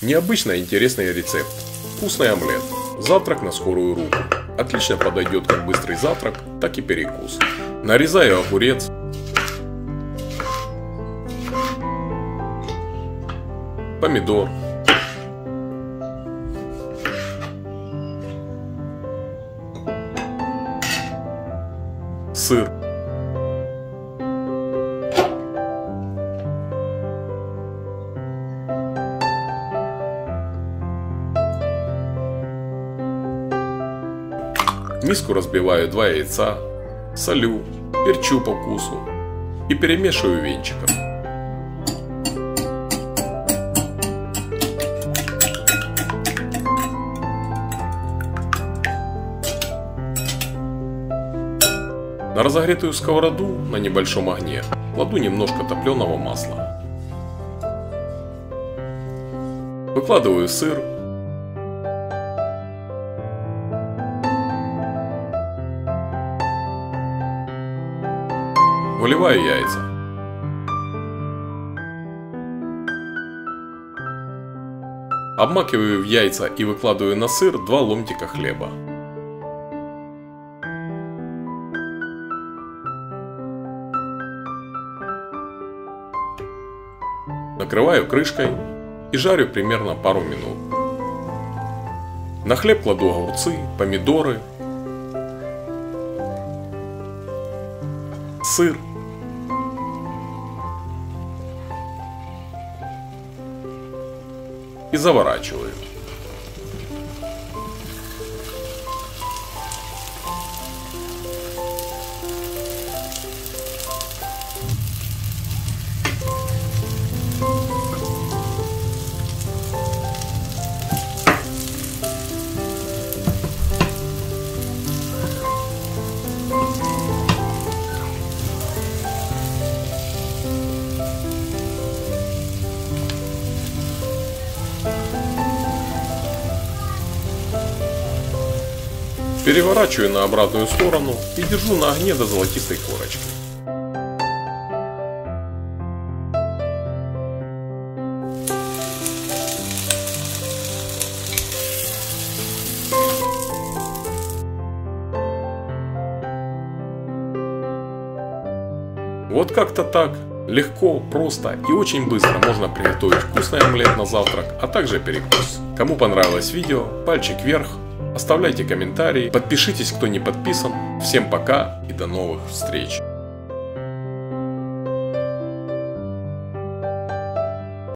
Необычный интересный рецепт. Вкусный омлет. Завтрак на скорую руку. Отлично подойдет как быстрый завтрак, так и перекус. Нарезаю огурец. Помидор. Сыр. В миску разбиваю 2 яйца, солю, перчу по вкусу и перемешиваю венчиком. На разогретую сковороду на небольшом огне кладу немножко топленого масла. Выкладываю сыр. Выливаю яйца. Обмакиваю в яйца и выкладываю на сыр 2 ломтика хлеба. Накрываю крышкой и жарю примерно пару минут. На хлеб кладу огурцы, помидоры, сыр, и заворачиваю. Переворачиваю на обратную сторону и держу на огне до золотистой корочки. Вот как-то так, легко, просто и очень быстро можно приготовить вкусный омлет на завтрак, а также перекус. Кому понравилось видео, пальчик вверх. Оставляйте комментарии, подпишитесь, кто не подписан. Всем пока и до новых встреч!